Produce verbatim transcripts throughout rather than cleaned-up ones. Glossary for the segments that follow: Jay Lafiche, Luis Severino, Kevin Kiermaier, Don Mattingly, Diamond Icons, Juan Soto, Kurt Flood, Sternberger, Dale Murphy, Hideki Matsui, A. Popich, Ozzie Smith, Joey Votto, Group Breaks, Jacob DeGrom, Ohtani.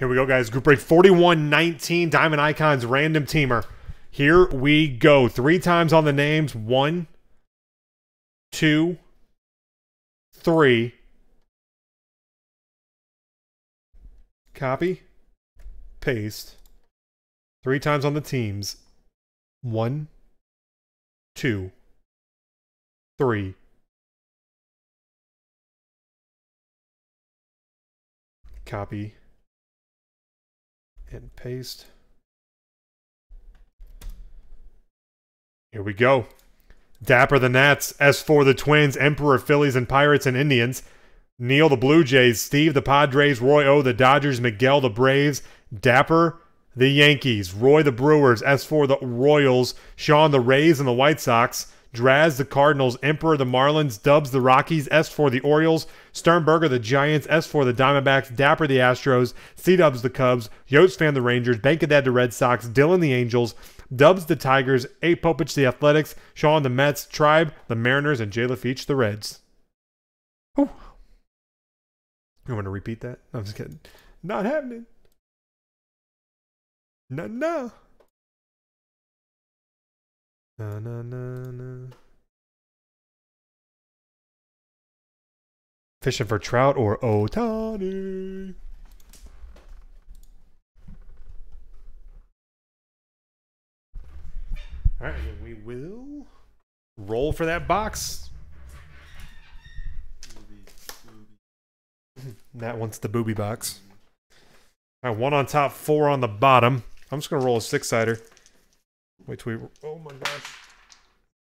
Here we go, guys. Group break forty-one nineteen, Diamond Icons, random teamer. Here we go. Three times on the names. One, two, three. Copy, paste. Three times on the teams. One, two, three. Copy and paste. Here we go. Dapper the Nats, S for the Twins, Emperor Phillies and Pirates and Indians, Neil the Blue Jays, Steve the Padres, Roy O the Dodgers, Miguel the Braves, Dapper the Yankees, Roy the Brewers, S for the Royals, Sean the Rays and the White Sox, Draz the Cardinals, Emperor the Marlins, Dubs the Rockies, S for the Orioles, Sternberger the Giants, S for the Diamondbacks, Dapper the Astros, C-Dubs the Cubs, Yotes Fan the Rangers, Bankadad the Red Sox, Dylan the Angels, Dubs the Tigers, A. Popich the Athletics, Sean the Mets, Tribe the Mariners, and Jay Lafiche the Reds. Oh, you want to repeat that? No, I'm just kidding. Not happening. No, no. Na, na, na, na. Fishing for trout or Ohtani. All right, then we will roll for that box. That one's the booby box. All right, one on top, four on the bottom. I'm just going to roll a six-sider. Wait till we, oh my gosh.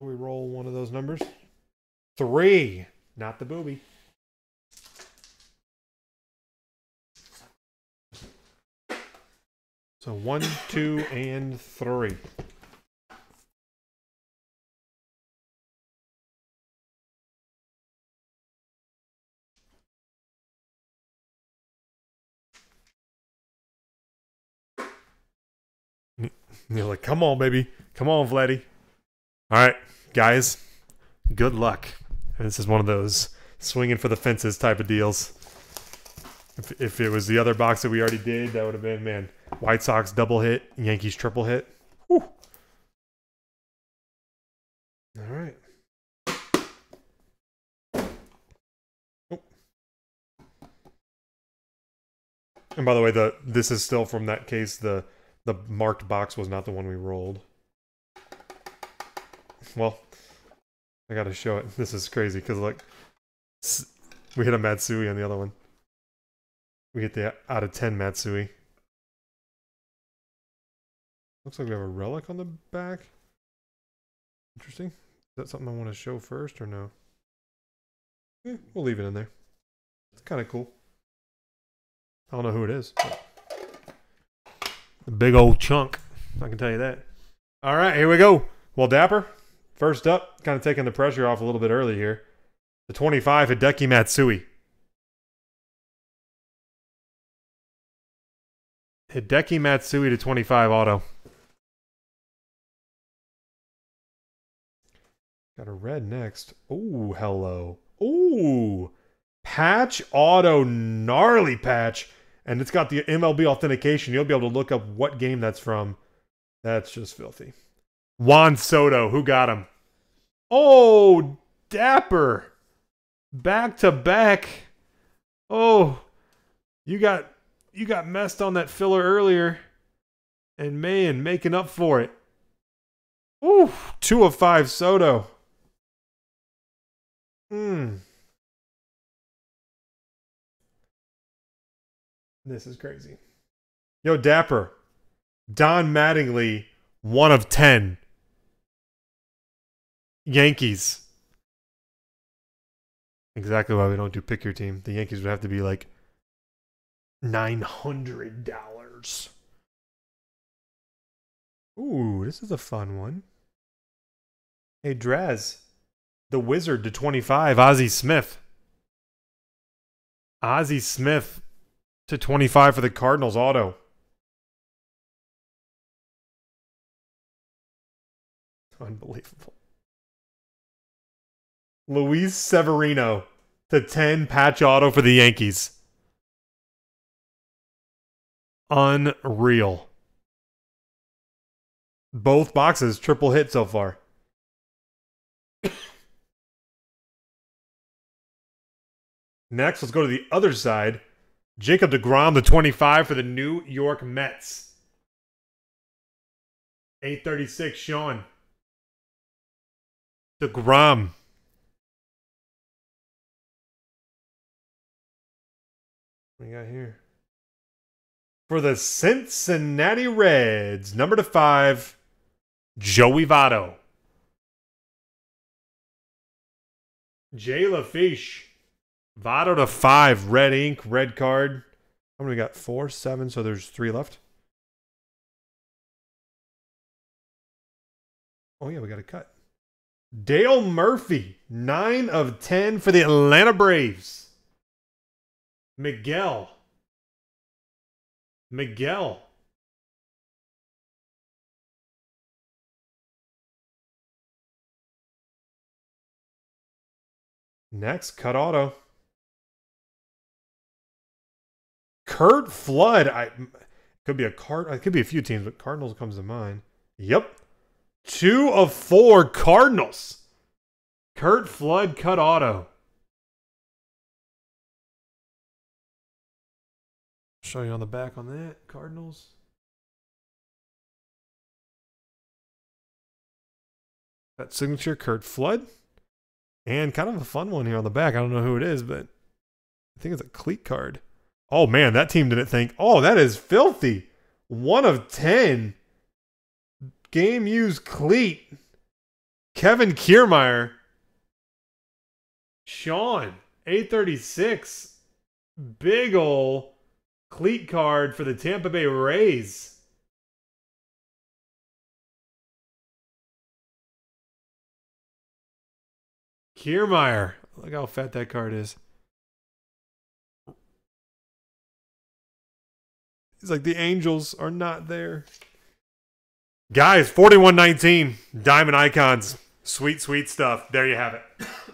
We roll one of those numbers. Three. Not the booby. So one, two, and three. And you're like, come on, baby. Come on, Vladdy. All right, guys, good luck. And this is one of those swinging for the fences type of deals. If, if it was the other box that we already did, that would have been, man, White Sox double hit, Yankees triple hit. Whew. All right. Oh. And by the way, the this is still from that case, the... The marked box was not the one we rolled. Well, I gotta show it. This is crazy because, like, we hit a Matsui on the other one. We hit the out of ten Matsui. Looks like we have a relic on the back. Interesting. Is that something I want to show first or no? Eh, we'll leave it in there. It's kind of cool. I don't know who it is. But. A big old chunk. I can tell you that. All right, here we go. Well, Dapper, first up, kind of taking the pressure off a little bit early here. The twenty-five, Hideki Matsui. Hideki Matsui to twenty-five auto. Got a red next. Ooh, hello. Ooh, patch auto, gnarly patch. And it's got the M L B authentication. You'll be able to look up what game that's from. That's just filthy. Juan Soto. Who got him? Oh, Dapper. Back to back. Oh, you got you got messed on that filler earlier. And, man, making up for it. Ooh, two of five Soto. Hmm. This is crazy. Yo, Dapper. Don Mattingly, one of ten. Yankees. Exactly why we don't do pick your team. The Yankees would have to be like nine hundred dollars. Ooh, this is a fun one. Hey, Draz. The Wizard to twenty-five, Ozzie Smith. Ozzie Smith. To twenty-five for the Cardinals auto. Unbelievable. Luis Severino to ten patch auto for the Yankees. unreal. Both boxes triple hit so far. Next, let's go to the other side. Jacob DeGrom, the twenty-five for the New York Mets. eight thirty-six, Sean. DeGrom. What do we got here? For the Cincinnati Reds, number to five, Joey Votto. Jay LaFiche. Votto to five, red ink, red card. How many we got? Four, seven, so there's three left. Oh, yeah, we got a cut. Dale Murphy, nine of ten for the Atlanta Braves. Miguel. Miguel. Next, cut auto. Kurt Flood. I could be a card. It could be a few teams, but Cardinals comes to mind. Yep, two of four Cardinals. Kurt Flood cut auto. Show you on the back on that Cardinals. That signature, Kurt Flood, and kind of a fun one here on the back. I don't know who it is, but I think it's a cleat card. Oh, man, that team didn't think. Oh, that is filthy. One of ten. Game used cleat. Kevin Kiermaier. Sean, eight thirty-six. Big ol' cleat card for the Tampa Bay Rays. Kiermaier. Look how fat that card is. It's like the Angels are not there. Guys, forty-one nineteen, Diamond Icons. Sweet, sweet stuff. There you have it.